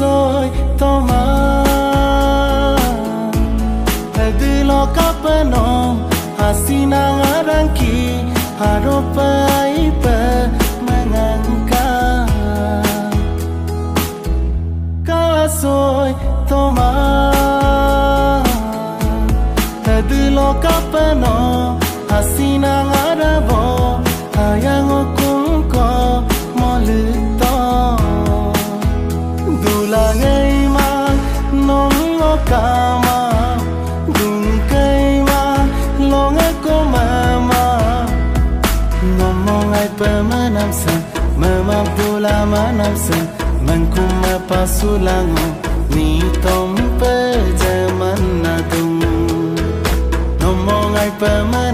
rồi to ma edi lo capeno asina ranki haropa ipa mananka ka rồi to ma edi lo capeno asina ravo ayango kunko molu kama đừng cây mà lo ngã cô mà nằm mong ai bờ mà nằm sân mà mập đu la mà nằm sân mình cùng mà pasu lang ni tom pe jaman na tung nằm mong ai bờ mà